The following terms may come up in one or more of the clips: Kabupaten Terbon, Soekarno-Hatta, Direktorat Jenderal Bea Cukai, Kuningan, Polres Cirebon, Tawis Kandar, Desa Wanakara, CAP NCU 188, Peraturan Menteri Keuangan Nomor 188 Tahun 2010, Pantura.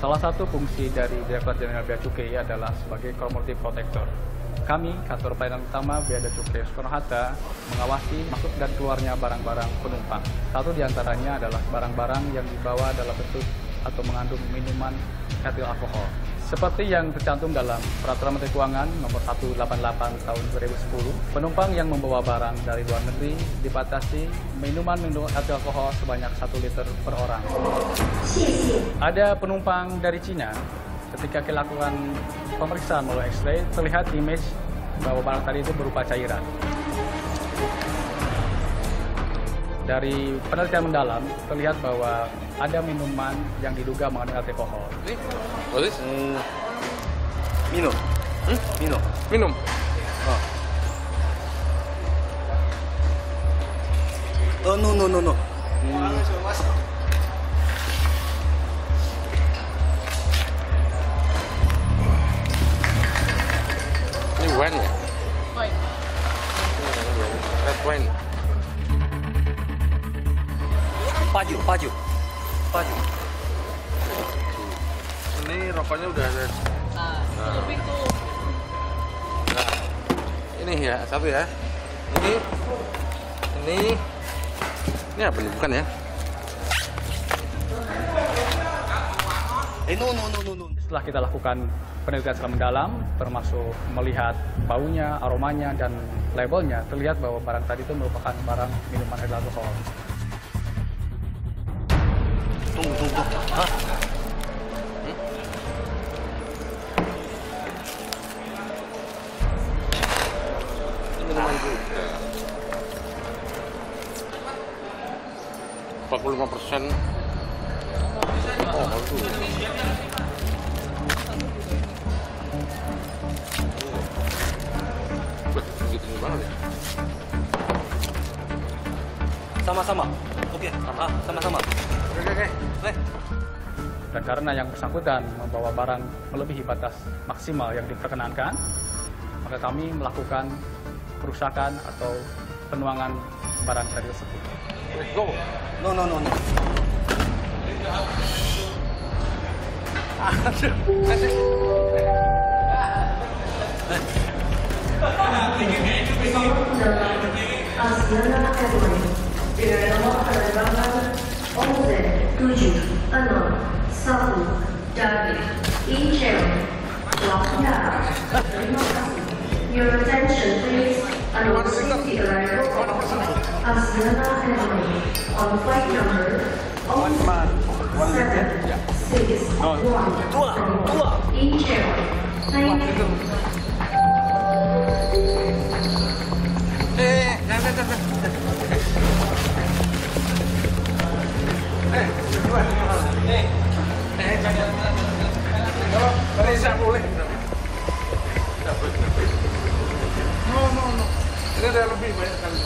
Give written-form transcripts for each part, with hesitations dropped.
Salah satu fungsi dari Direktorat Jenderal Bea Cukai adalah sebagai commodity protector. Kami, kantor pelayanan utama Bea Cukai Soekarno-Hatta, mengawasi masuk dan keluarnya barang-barang penumpang. Satu diantaranya adalah barang-barang yang dibawa dalam bentuk atau mengandung minuman etil alkohol. Seperti yang tercantum dalam Peraturan Menteri Keuangan Nomor 188 Tahun 2010, penumpang yang membawa barang dari luar negeri dibatasi minuman etil alkohol sebanyak 1 liter per orang. Ada penumpang dari Cina, ketika dilakukan pemeriksaan melalui X-ray, terlihat image bahwa barang tadi itu berupa cairan. Dari penelitian mendalam, terlihat bahwa ada minuman yang diduga mengandung alkohol. Minum. Minum. Oh. Oh, no. Wine ya? Wine. Red wine. Paju. Ini rokoknya udah ada. Nah. Nah. Ini ya, satu ya. Ini apa nih? Bukan ya? No. Setelah kita lakukan penelitian secara mendalam, termasuk melihat baunya, aromanya, dan labelnya, terlihat bahwa barang tadi itu merupakan barang minuman etil alkohol. Tunggu. Hah? Minuman juga. 45%. Oh, itu. Sama-sama. Oke. Sama-sama. Oke. Dan karena yang bersangkutan membawa barang melebihi batas maksimal yang diperkenankan, maka kami melakukan perusakan atau penuangan barang tersebut. Go. No. No. Ini ada lebih banyak kali.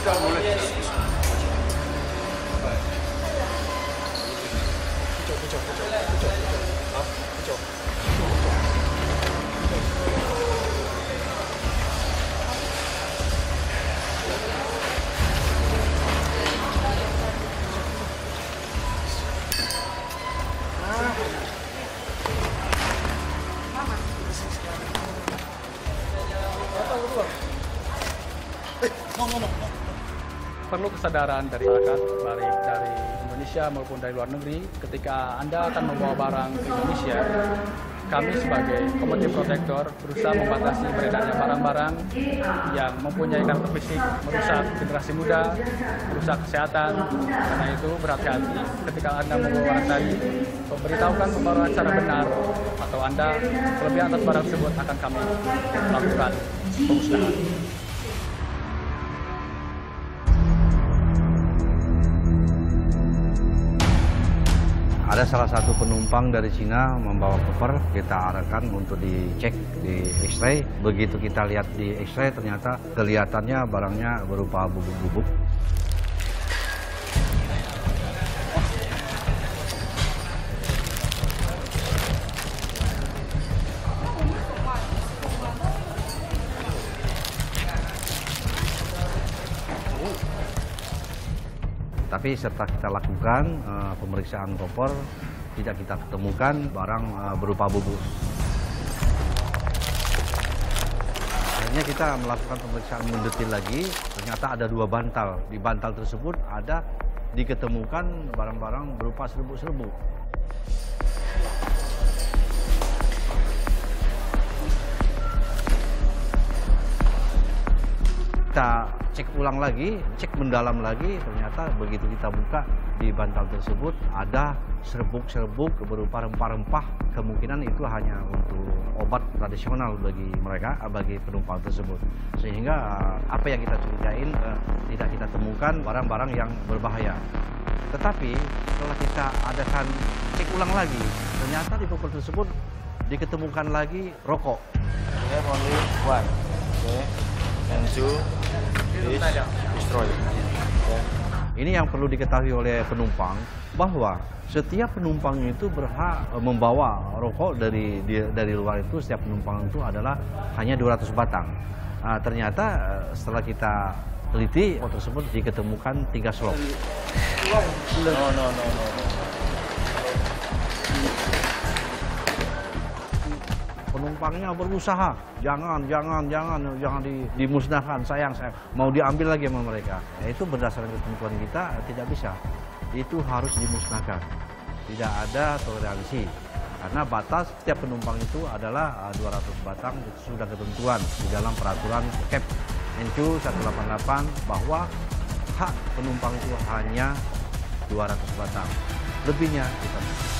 Kita boleh. Kecok. Perlu kesadaran dari masyarakat, baik dari Indonesia maupun dari luar negeri, ketika Anda akan membawa barang ke Indonesia, kami sebagai commodity protector berusaha membatasi beredarnya barang-barang yang mempunyai karakter fisik merusak generasi muda, merusak kesehatan. Karena itu berhati-hati ketika Anda membawa barang tadi, memberitahukan pembaruan secara benar atau Anda kelebihan atas barang tersebut akan kami lakukan pemusnahan. Ada salah satu penumpang dari Cina membawa koper, kita arahkan untuk dicek di X-ray. Begitu kita lihat di X-ray, ternyata kelihatannya barangnya berupa bubuk-bubuk. Tapi setelah kita lakukan pemeriksaan koper, tidak kita ketemukan barang berupa bubuk. Akhirnya kita melakukan pemeriksaan mendetil lagi, ternyata ada dua bantal. Di bantal tersebut ada diketemukan barang-barang berupa serbuk-serbuk. Kita cek ulang lagi, cek mendalam lagi, ternyata begitu kita buka di bantal tersebut ada serbuk-serbuk berupa rempah-rempah. Kemungkinan itu hanya untuk obat tradisional bagi mereka, bagi penumpang tersebut. Sehingga apa yang kita curigain tidak kita temukan barang-barang yang berbahaya. Tetapi setelah kita adakan cek ulang lagi, ternyata di koper tersebut diketemukan lagi rokok. Saya mau lihat, NCU, destroy. Ini yang perlu diketahui oleh penumpang, bahwa setiap penumpang itu berhak membawa rokok dari luar itu. Setiap penumpang itu adalah hanya 200 batang. Ternyata setelah kita teliti, rokok tersebut diketemukan 3 slop. No. Penumpangnya berusaha, jangan dimusnahkan, sayang, mau diambil lagi sama mereka. Ya, itu berdasarkan ketentuan kita tidak bisa, itu harus dimusnahkan, tidak ada toleransi. Karena batas setiap penumpang itu adalah 200 batang, itu sudah ketentuan di dalam peraturan CAP NCU 188 bahwa hak penumpang itu hanya 200 batang, lebihnya kita